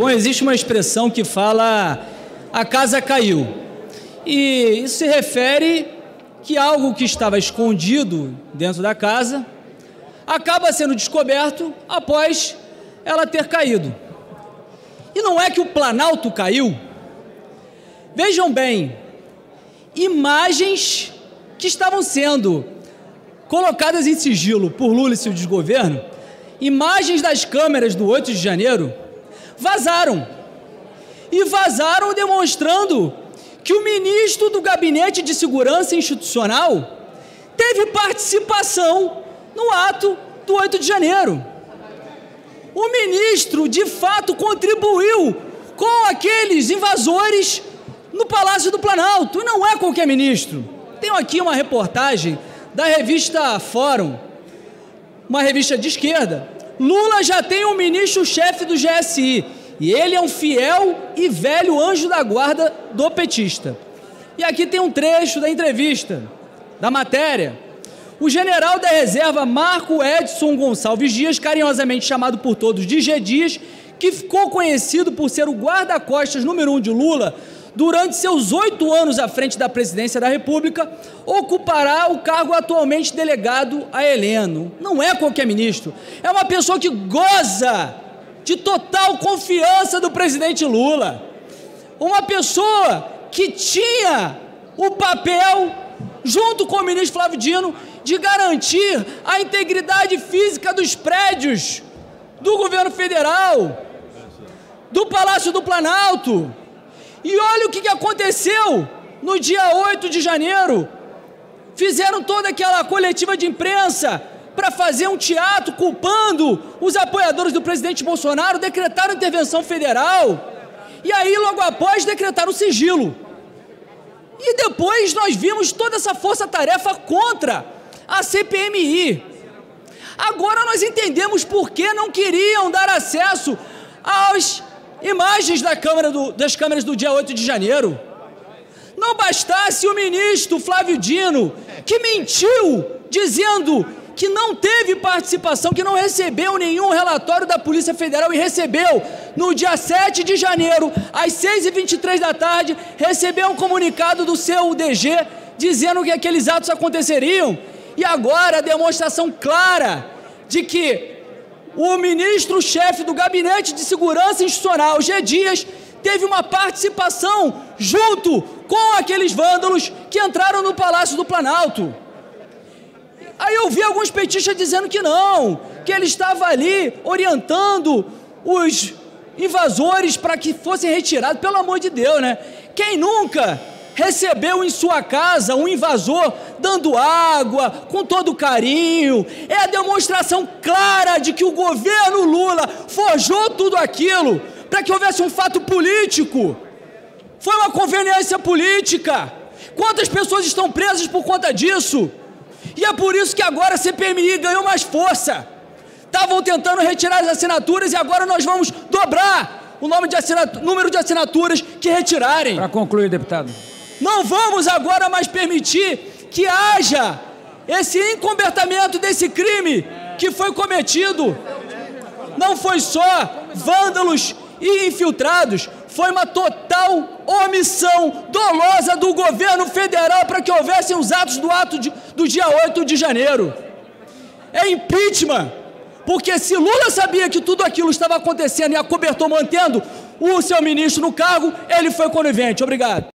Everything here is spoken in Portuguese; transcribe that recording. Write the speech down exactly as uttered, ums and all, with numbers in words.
Bom, existe uma expressão que fala "a casa caiu", e isso se refere que algo que estava escondido dentro da casa acaba sendo descoberto após ela ter caído. E não é que o Planalto caiu. Vejam bem, imagens que estavam sendo colocadas em sigilo por Lula e seu desgoverno, imagens das câmeras do oito de janeiro, vazaram. E vazaram demonstrando que o ministro do Gabinete de Segurança Institucional teve participação no ato do oito de janeiro. O ministro, de fato, contribuiu com aqueles invasores no Palácio do Planalto. E não é qualquer ministro. Tenho aqui uma reportagem da revista Fórum, uma revista de esquerda. Lula já tem um ministro-chefe do G S I. E ele é um fiel e velho anjo da guarda do petista. E aqui tem um trecho da entrevista, da matéria. O general da reserva Marco Edson Gonçalves Dias, carinhosamente chamado por todos de G. Dias, que ficou conhecido por ser o guarda-costas número um de Lula, durante seus oito anos à frente da presidência da República, ocupará o cargo atualmente delegado a Heleno. Não é qualquer ministro, é uma pessoa que goza de total confiança do presidente Lula. Uma pessoa que tinha o papel, junto com o ministro Flávio Dino, de garantir a integridade física dos prédios do governo federal, do Palácio do Planalto. E olha o que aconteceu no dia oito de janeiro. Fizeram toda aquela coletiva de imprensa para fazer um teatro culpando os apoiadores do presidente Bolsonaro, decretaram intervenção federal e aí logo após decretaram o sigilo. E depois nós vimos toda essa força-tarefa contra a C P M I. Agora nós entendemos por que não queriam dar acesso às imagens da câmera do, das câmeras do dia oito de janeiro. Não bastasse o ministro Flávio Dino, que mentiu dizendo que não teve participação, que não recebeu nenhum relatório da Polícia Federal e recebeu no dia sete de janeiro, às seis e vinte e três da tarde, recebeu um comunicado do seu D G dizendo que aqueles atos aconteceriam. E agora a demonstração clara de que o ministro-chefe do Gabinete de Segurança Institucional, G. Dias, teve uma participação junto com aqueles vândalos que entraram no Palácio do Planalto. Aí eu vi alguns petistas dizendo que não, que ele estava ali orientando os invasores para que fossem retirados. Pelo amor de Deus, né? Quem nunca recebeu em sua casa um invasor dando água, com todo carinho? É a demonstração clara de que o governo Lula forjou tudo aquilo para que houvesse um fato político. Foi uma conveniência política. Quantas pessoas estão presas por conta disso? E é por isso que agora a C P M I ganhou mais força. Estavam tentando retirar as assinaturas e agora nós vamos dobrar o nome de assinatu- número de assinaturas que retirarem. Para concluir, deputado. Não vamos agora mais permitir que haja esse encobertamento desse crime que foi cometido. Não foi só vândalos e infiltrados, foi uma total omissão dolosa do governo federal para que houvessem os atos do ato de, do dia oito de janeiro. É impeachment, porque se Lula sabia que tudo aquilo estava acontecendo e acobertou mantendo o seu ministro no cargo, ele foi conivente. Obrigado.